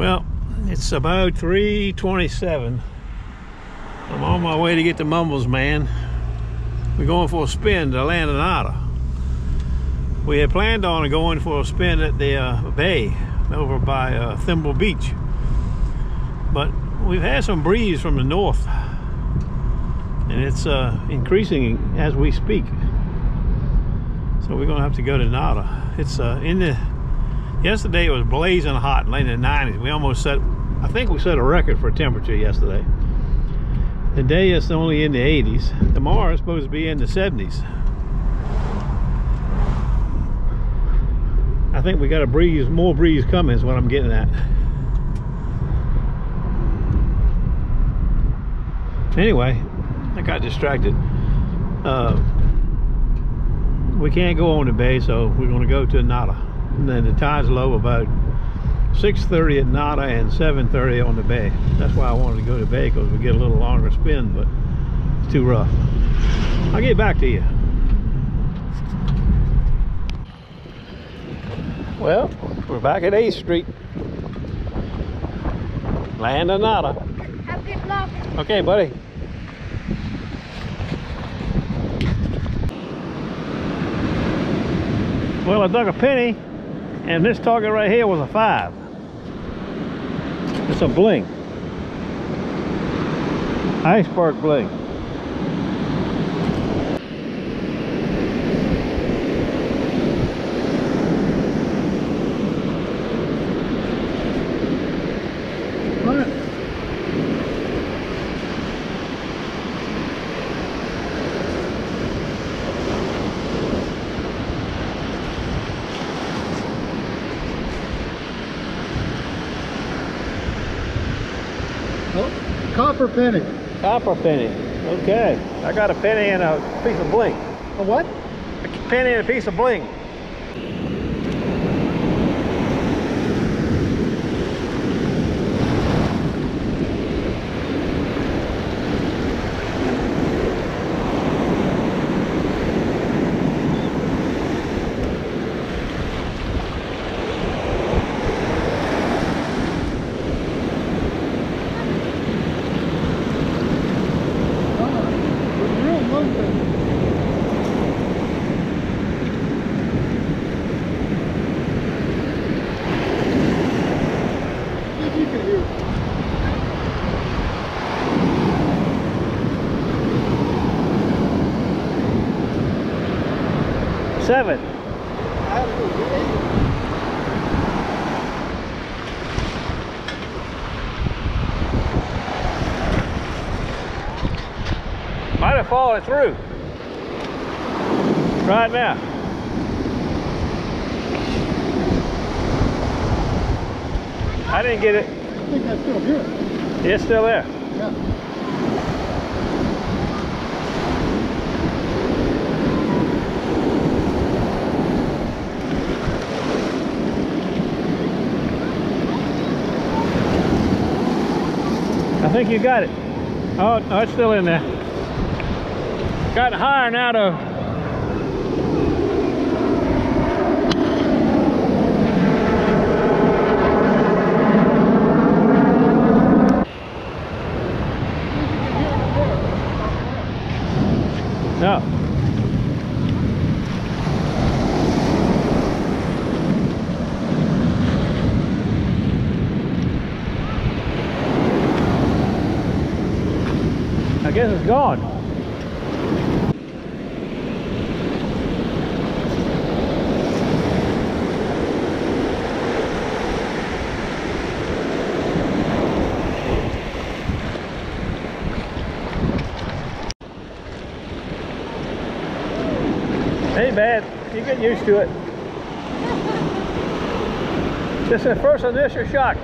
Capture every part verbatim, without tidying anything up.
Well, it's about three twenty-seven. I'm on my way to get to Mumbles, man. We're going for a spin to land in Nada. We had planned on going for a spin at the uh, bay over by uh, Thimble Beach. But we've had some breeze from the north, and it's uh, increasing as we speak. So we're gonna have to go to Nada. It's uh, in the, yesterday it was blazing hot, late in the nineties. We almost set, I think we set a record for temperature yesterday. Today it's only in the eighties. Tomorrow it's supposed to be in the seventies. I think we got a breeze, more breeze coming is what I'm getting at. Anyway, I got distracted. Uh, we can't go on the bay, so we're going to go to Nada. And then the tide's low about six thirty at Nada and seven thirty on the bay. That's why I wanted to go to the bay, because we get a little longer spin, but it's too rough. I'll get back to you. Well, we're back at A Street. Land of Nada. Have good luck. Okay, buddy. Well, I dug a penny, and this target right here was a five. It's a bling. Iceberg bling. Copper penny. Copper penny. Okay. I got a penny and a piece of bling. A what? A penny and a piece of bling. Seven. Might have fallen through. Right now. I didn't get it. I think that's still here. It's still there. Yeah. I think you got it. Oh, oh, it's still in there. Got higher now though. No. I guess it's gone. Ain't bad. You get used to it. This is the first initial shock.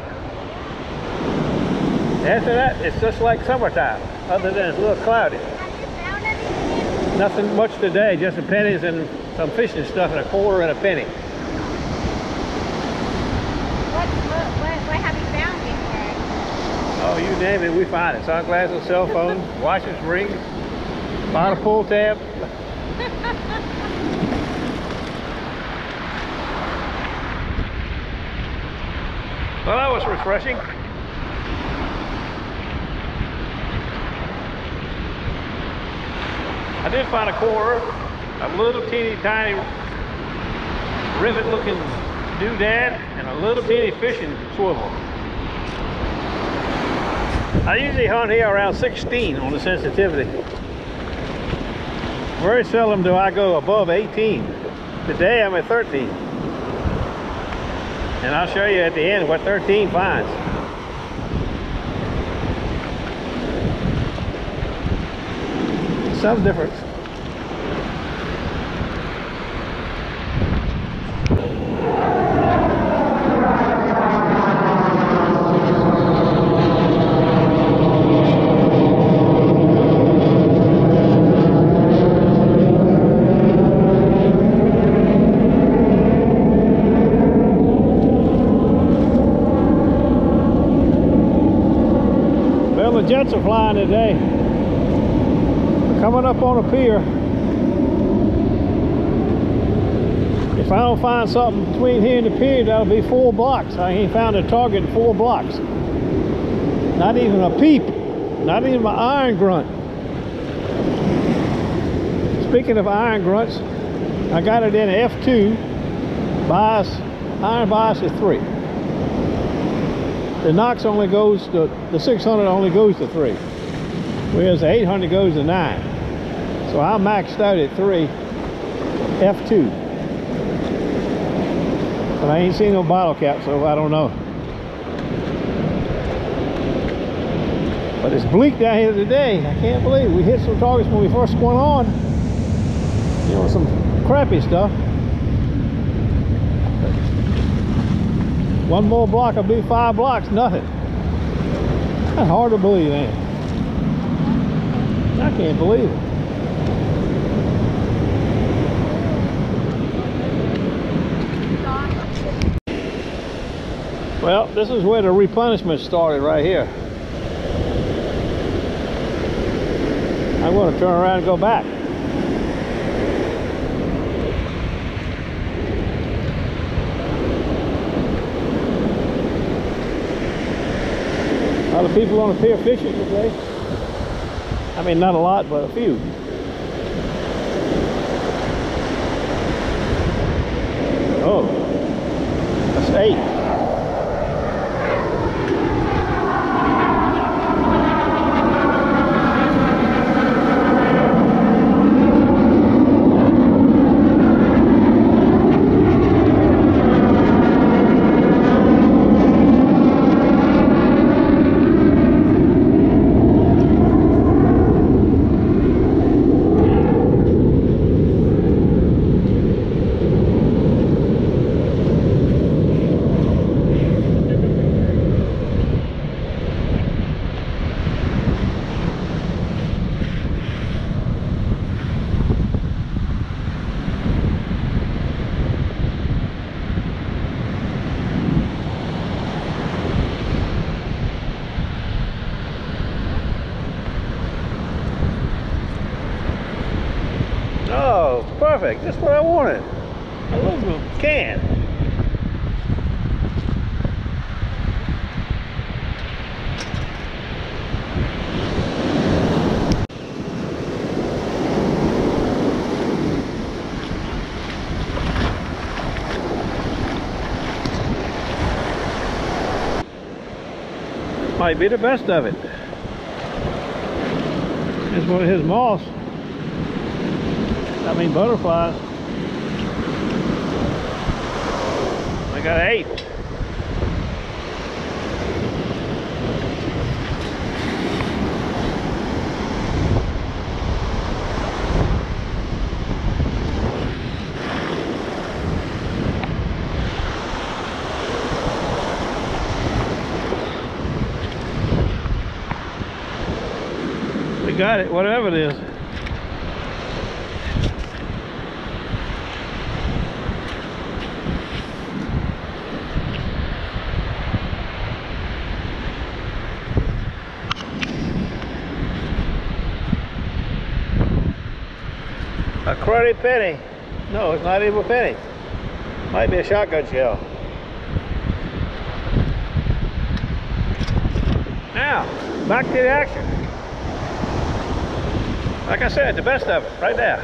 After that, it's just like summertime, other than it's a little cloudy. Have you found anything? Nothing much today, just the pennies and some fishing stuff, and a quarter and a penny. What, what, what, what have you found before? Oh, you name it, we find it. Sunglasses, cell phone, watches, rings, bottle pool tab. Well, I was refreshing. I did find a core, a little teeny tiny rivet looking doodad, and a little teeny fishing swivel. I usually hunt here around sixteen on the sensitivity. Very seldom do I go above eighteen. Today I'm at thirteen. And I'll show you at the end what thirteen finds. Sounds different. Jets are flying today. Coming up on a pier. If I don't find something between here and the pier, that'll be four blocks. I ain't found a target in four blocks. Not even a peep. Not even my iron grunt. Speaking of iron grunts, I got it in F two. Bias, iron bias is three. The NOX only goes to, the six hundred only goes to three, whereas the eight hundred goes to nine. So I maxed out at three, F two. But I ain't seen no bottle cap, so I don't know. But it's bleak down here today. I can't believe we hit some targets when we first went on. You know, some crappy stuff. One more block, I'll be five blocks, nothing. That's hard to believe, man. I can't believe it. Well, this is where the replenishment started right here. I'm going to turn around and go back. A lot of people on the pier fishing today. I mean, not a lot, but a few. Oh, that's eight. Perfect, that's what I wanted. A little can. Might be the best of it. It's one of his moths. I mean butterflies. I got eight. We got it, whatever it is. A cruddy penny. No, it's not even a penny. Might be a shotgun shell. Now, back to the action. Like I said, the best of it, right there.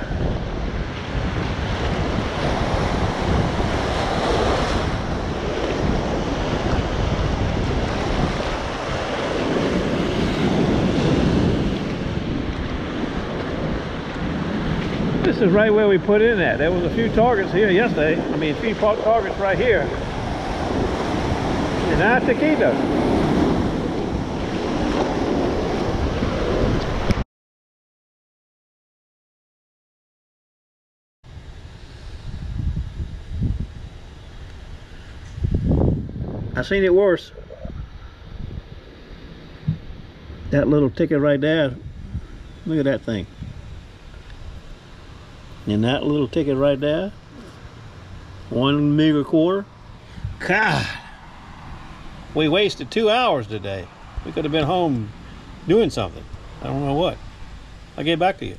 This is right where we put in that. There was a few targets here yesterday. I mean, a few targets right here. And that's the key though. I've seen it worse. That little ticket right there. Look at that thing. And that little ticket right there, one meager quarter. God, we wasted two hours today. We could have been home doing something. I don't know what. I'll get back to you.